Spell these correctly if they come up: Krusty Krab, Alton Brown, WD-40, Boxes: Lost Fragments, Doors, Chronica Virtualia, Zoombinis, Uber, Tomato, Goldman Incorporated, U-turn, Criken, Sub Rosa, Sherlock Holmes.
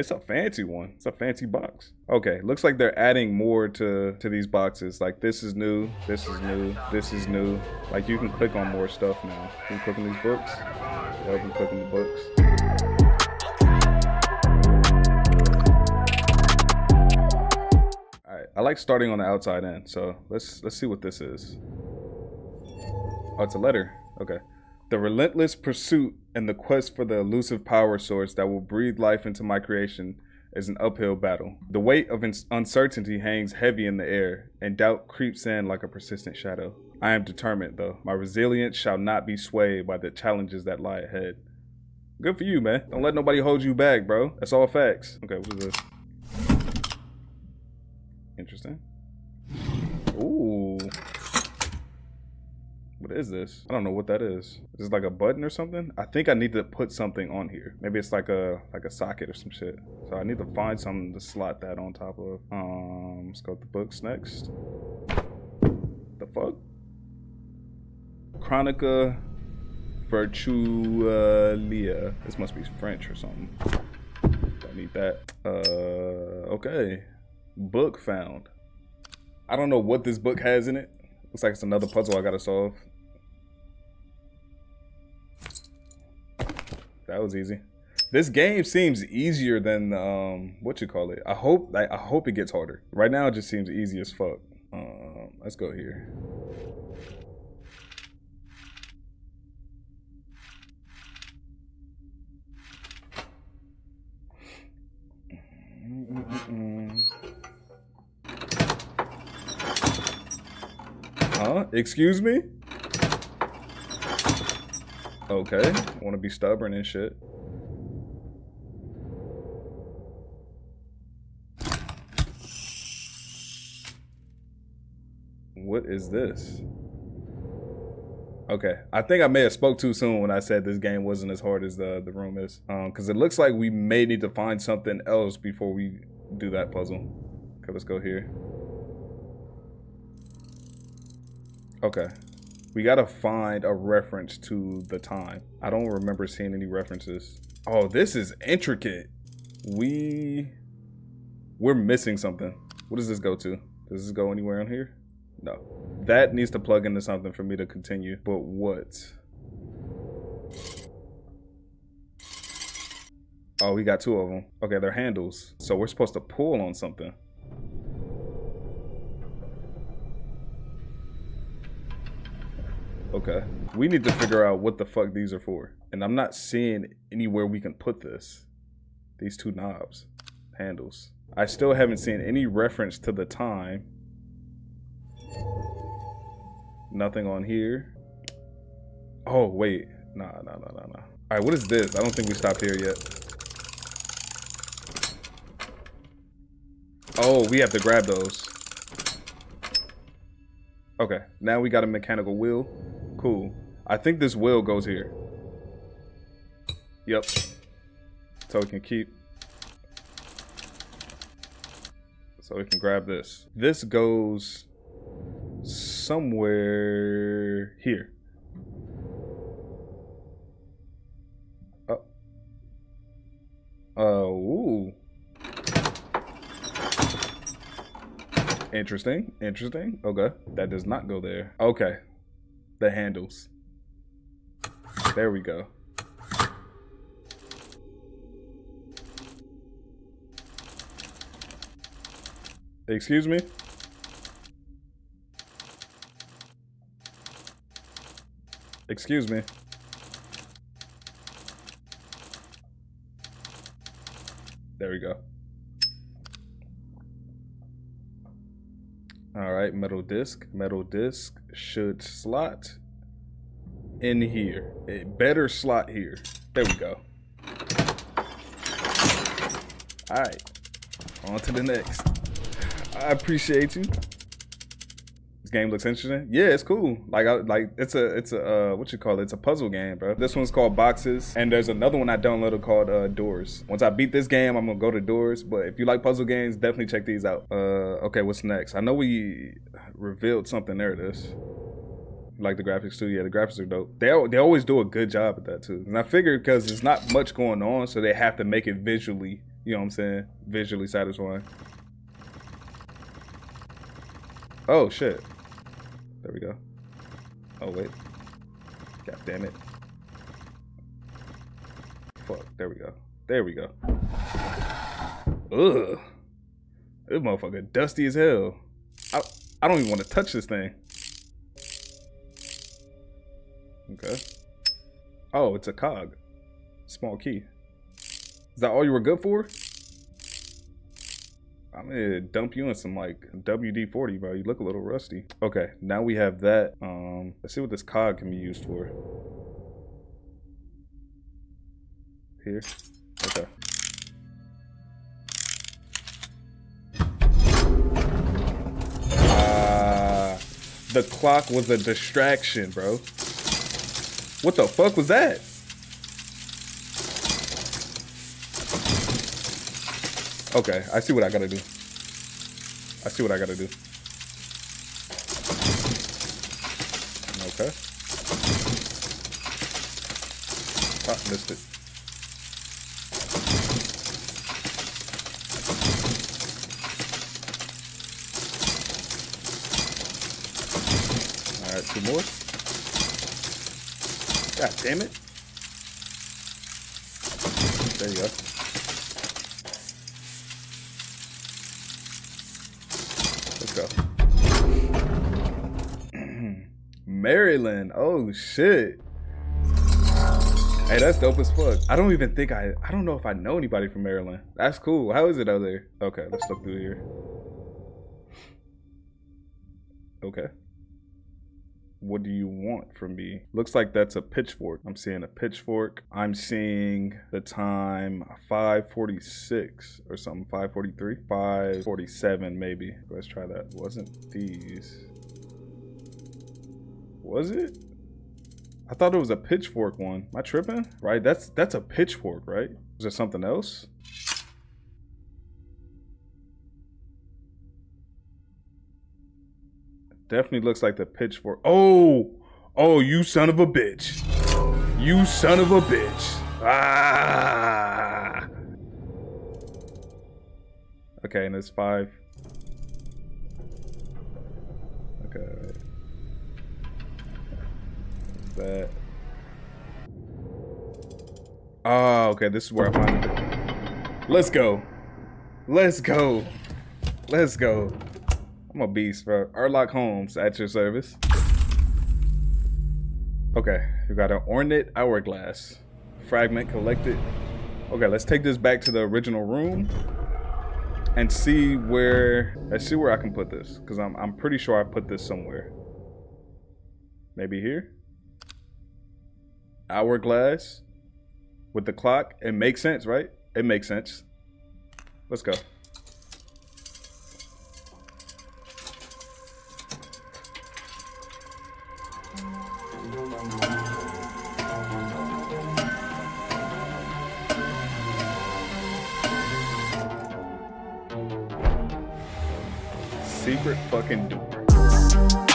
It's a fancy one. It's a fancy box. Okay, looks like they're adding more to these boxes. Like this is new, this is new, this is new. Like you can click on more stuff now. You can click on these books. Yeah, you can click on the books. I like starting on the outside end, so let's see what this is. Oh, it's a letter. Okay. The relentless pursuit and the quest for the elusive power source that will breathe life into my creation is an uphill battle. The weight of uncertainty hangs heavy in the air, and doubt creeps in like a persistent shadow. I am determined, though. My resilience shall not be swayed by the challenges that lie ahead. Good for you, man. Don't let nobody hold you back, bro. That's all facts. Okay, what is this? Interesting. Ooh. What is this? I don't know what that is. Is this like a button or something? I think I need to put something on here. Maybe it's like a socket or some shit. So I need to find something to slot that on top of. Let's go to the books next. The fuck? Chronica Virtualia. This must be French or something. Don't need that. Okay. Book found. I don't know what this book has in it. Looks like it's another puzzle I gotta solve. That was easy. This game seems easier than what you call it. I hope it gets harder. Right now it just seems easy as fuck. Let's go here. Huh? Excuse me? Okay. I want to be stubborn and shit. What is this? Okay. I think I may have spoke too soon when I said this game wasn't as hard as the room is. Because it looks like we may need to find something else before we do that puzzle. Okay, let's go here. Okay, we gotta find a reference to the time. I don't remember seeing any references. Oh, this is intricate. We're missing something. What does this go to? Does this go anywhere on here? No. That needs to plug into something for me to continue. But what? Oh, we got two of them. Okay, they're handles. So we're supposed to pull on something. Okay, we need to figure out what the fuck these are for. And I'm not seeing anywhere we can put this. These two knobs, handles. I still haven't seen any reference to the time. Nothing on here. Oh, wait, nah. All right, what is this? I don't think we stopped here yet. Oh, we have to grab those. Okay, now we got a mechanical wheel. Cool. I think this wheel goes here. Yep. So we can keep. So we can grab this. This goes somewhere here. Oh. Ooh. Interesting. Interesting. Okay. That does not go there. Okay. The handles. There we go. Excuse me? Excuse me. There we go. All right, metal disc. Metal disc should slot in here. It better slot here. There we go. All right, on to the next. I appreciate you. This game looks interesting. Yeah, it's cool. Like it's a what you call it? It's a puzzle game, bro. This one's called Boxes, and there's another one I downloaded called Doors. Once I beat this game, I'm gonna go to Doors. But if you like puzzle games, definitely check these out. Okay, what's next? I know we revealed something. There it is. Like the graphics too. Yeah, the graphics are dope. They always do a good job at that too. And I figured because there's not much going on, so they have to make it visually you know what I'm saying, visually satisfying. Oh shit, there we go. Oh wait, god damn it, fuck, there we go, there we go. Ugh, this motherfucker dusty as hell. I don't even want to touch this thing. Okay. Oh, it's a cog. Small key. Is that all you were good for? I'm gonna dump you in some like WD-40, bro. You look a little rusty. Okay, now we have that. Let's see what this cog can be used for. Here. Okay. The clock was a distraction, bro. What the fuck was that? Okay, I see what I gotta do. I see what I gotta do. Okay. I missed it. Two more. God damn it. There you go. Let's go. Maryland. Oh shit. Hey, that's dope as fuck. I don't even think I don't know if I know anybody from Maryland. That's cool. How is it out there? Okay, let's look through here. Okay. What do you want from me? Looks like that's a pitchfork. I'm seeing a pitchfork. I'm seeing the time 5:46 or something. 5:43, 5:47 maybe. Let's try that. Wasn't these? Was it? I thought it was a pitchfork one. Am I tripping? Right? That's a pitchfork, right? Is there something else? Definitely looks like the pitchfork. Oh, oh, you son of a bitch. You son of a bitch. Ah. Okay, and it's 5. Okay. What's that? Ah, okay, this is where I find it. Let's go. Let's go. Let's go. I'm a beast, bro. Sherlock Holmes at your service. Okay, we got an ornate hourglass. Fragment collected. Okay, let's take this back to the original room and see where. Let's see where I can put this, because I'm pretty sure I put this somewhere. Maybe here. Hourglass with the clock. It makes sense, right? It makes sense. Let's go. Secret fucking door.